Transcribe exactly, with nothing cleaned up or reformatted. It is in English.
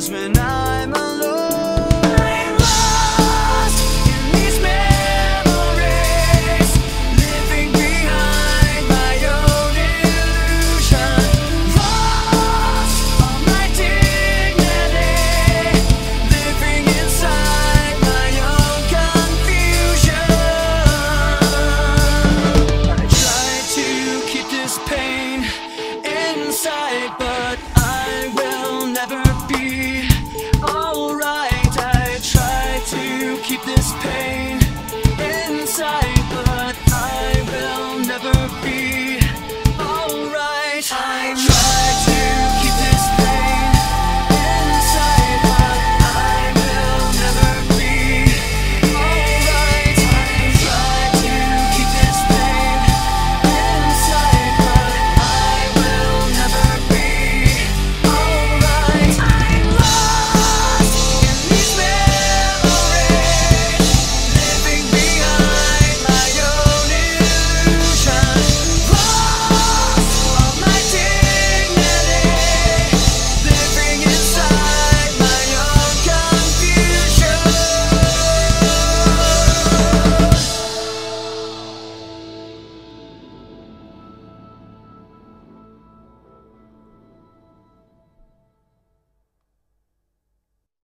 judgment.